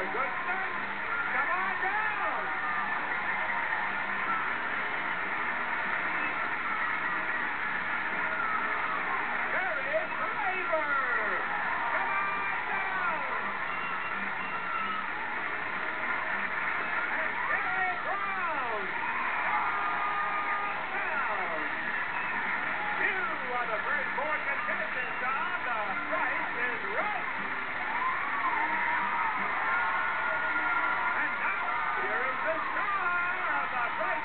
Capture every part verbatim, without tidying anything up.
a good start. Come on down. Terry Flavor. Come on down. And Terry Brown. Come on down. You are the first four contestants on The Price is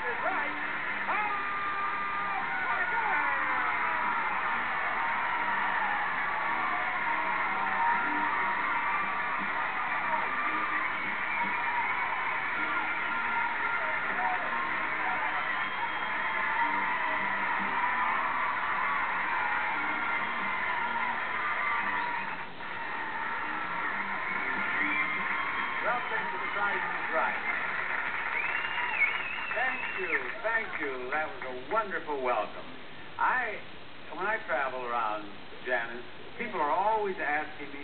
Right. That was a wonderful welcome. I, when I travel around, Janice, people are always asking me,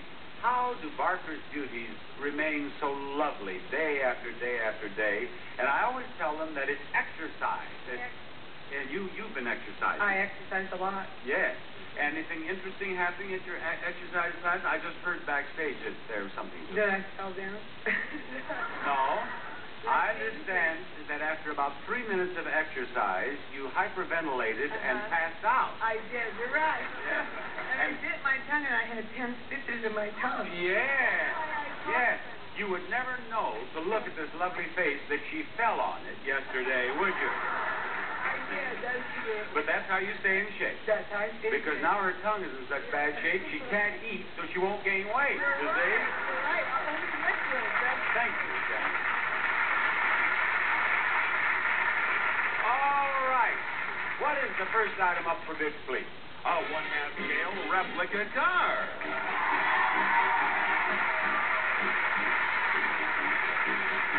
how do Barker's duties remain so lovely day after day after day? And I always tell them that it's exercise. It's, yeah. And you, you've been exercising. I exercise a lot. Yes. Anything interesting happening at your exercise class? I just heard backstage that there was something. Did I fell down? No. I understand that after about three minutes of exercise, you hyperventilated uh-huh. and passed out. I did. You're right. Yeah. And, and I bit my tongue, and I had ten stitches in my tongue. Yeah. Yes. You would never know to look at this lovely face that she fell on it yesterday, would you? I did. That's true. But that's how you stay in shape. That's how I stay in shape. Because now her tongue is in such bad shape, she can't eat, so she won't gain weight. You're you see? Right. You're right. I'll hold you next to it. Thank you, Jack. All right. What is the first item up for bid, please? A one-half scale replica car.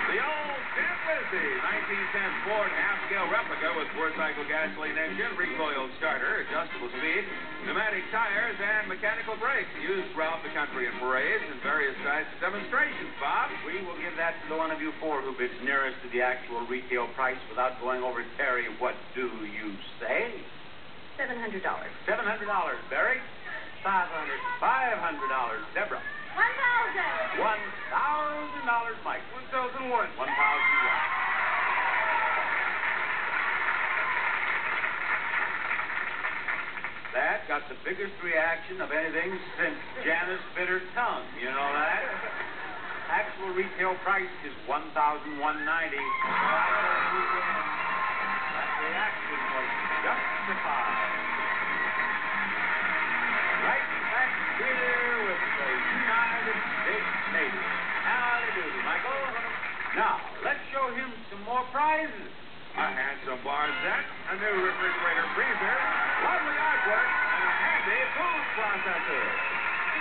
The old Cat Lizzie nineteen ten Ford half-scale replica with four-cycle gasoline engine, recoil starter, adjustable speed, pneumatic tires, and mechanical brakes used throughout the country in parades and various types of demonstrations, Bob. We will give that to the one of you four who bids nearest to the actual retail price without going over. Terry, what do you say? seven hundred dollars. seven hundred dollars. Barry? five hundred dollars. five hundred dollars. Deborah? one thousand dollars. one thousand dollars. Mike? one thousand one. one thousand one. That got the biggest reaction of anything since Janice bit her tongue. You know that? Actual retail price is one thousand one hundred ninety dollars. That reaction was justified. Right back here with the United States Navy. Howdy-do, Michael. Now, let's show him some more prizes. A handsome bar set, a new refrigerator freezer, lovely artwork, and a handy food processor.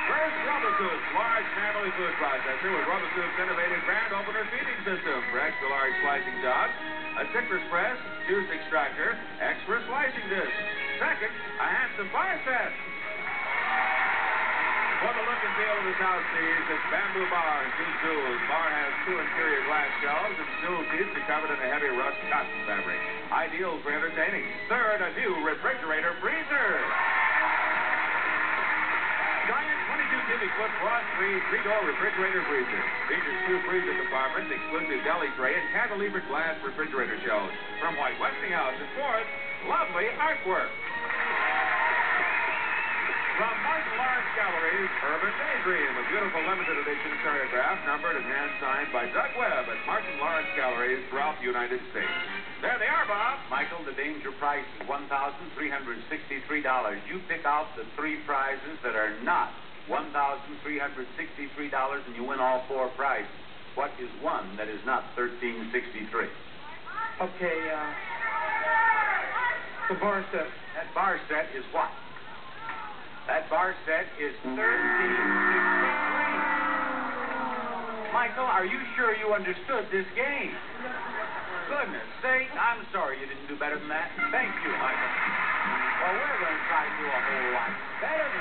First, Rubbertooth's large family food processor with Rubbertooth's innovative grand opener feeding system for extra large slicing jobs, a citrus press, juice extractor, extra slicing disc. Second, a handsome bar set. For the look and feel of the South Seas, it's bamboo bar and two jewels. Bar has two interior glass shelves and jewel seats are covered in a heavy rust cotton fabric. Ideal for entertaining. Third, a new refrigerator freezer. Giant twenty-two cubic foot broad free three-door refrigerator freezer. Features two freezer compartments, exclusive deli tray, and cantilever glass refrigerator shelves from White Westinghouse. And fourth, lovely artwork. From Martin Lawrence Galleries, Urban Daydream, a beautiful limited edition choreograph numbered and hand-signed by Doug Webb at Martin Lawrence Galleries throughout the United States. There they are, Bob. Michael, the danger price is one thousand three hundred sixty-three dollars. You pick out the three prizes that are not one thousand three hundred sixty-three dollars, and you win all four prizes. What is one that is not one thousand three hundred sixty-three dollars? Okay, uh, the bar set. That bar set is what? That bar set is thirteen sixty-three. Michael, are you sure you understood this game? Goodness sake, I'm sorry you didn't do better than that. Thank you, Michael. Well, we're going to try to do a whole lot better